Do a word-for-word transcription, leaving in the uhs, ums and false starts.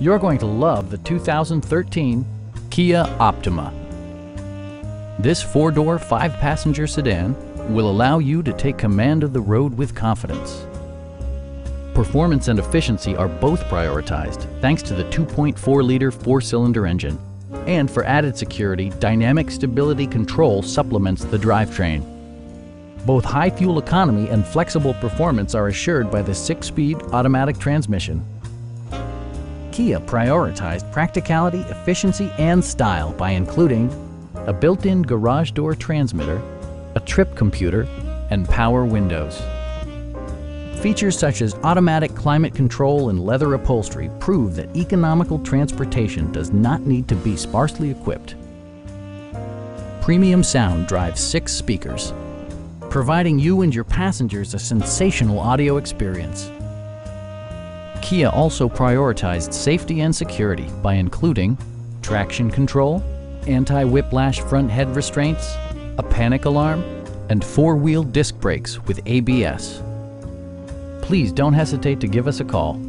You're going to love the two thousand thirteen Kia Optima. This four-door, five-passenger sedan will allow you to take command of the road with confidence. Performance and efficiency are both prioritized thanks to the two point four liter four-cylinder engine. And for added security, dynamic stability control supplements the drivetrain. Both high fuel economy and flexible performance are assured by the six-speed automatic transmission. Kia prioritized practicality, efficiency, and style by including a built-in garage door transmitter, a trip computer, and power windows. Features such as automatic climate control and leather upholstery prove that economical transportation does not need to be sparsely equipped. Premium sound drives six speakers, providing you and your passengers a sensational audio experience. Kia also prioritized safety and security by including traction control, anti-whiplash front head restraints, a panic alarm, and four-wheel disc brakes with A B S. Please don't hesitate to give us a call.